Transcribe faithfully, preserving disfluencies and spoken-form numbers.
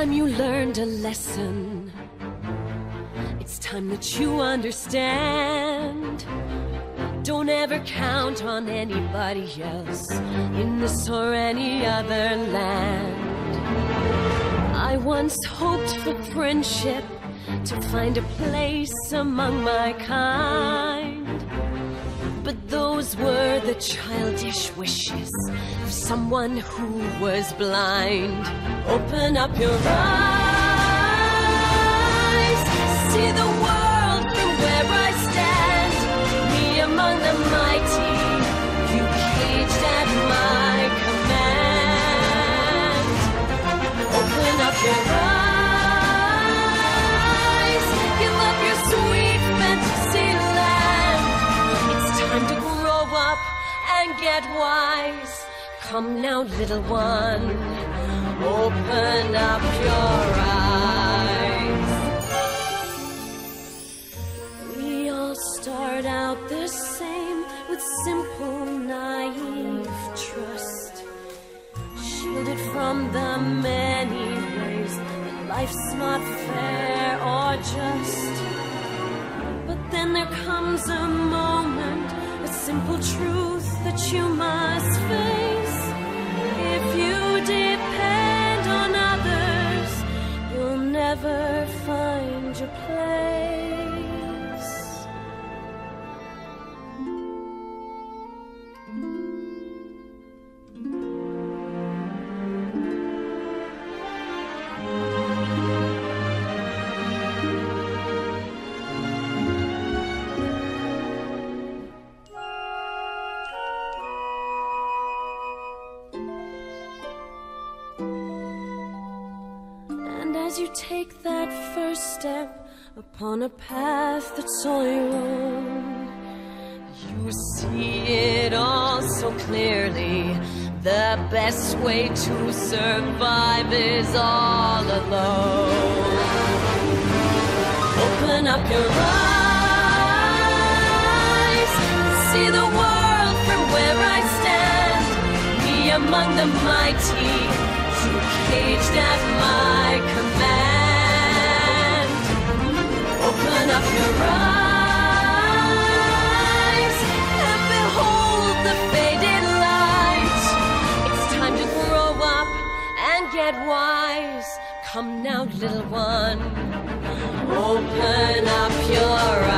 time you learned a lesson. It's time that you understand. Don't ever count on anybody else in this or any other land. I once hoped for friendship, to find a place among my kind. But those were the childish wishes of someone who was blind. Open up your eyes, see the world from where I stand. Me among the mighty, you caged at my command. Open up your eyes, give up your sweet fantasy land. It's time to grow up and get wise. Come now, little one, open up your eyes. We all start out the same, with simple, naive trust, shielded from the many ways that life's not fair or just. But then there comes a moment, a simple truth that you must face. If you depend never find your place. Take that first step upon a path that's all your own. You see it all so clearly. The best way to survive is all alone. Open up your eyes, see the world from where I stand. Me among the mighty, caged at my command. Open up your eyes and behold the faded light. It's time to grow up and get wise. Come now, little one, open up your eyes.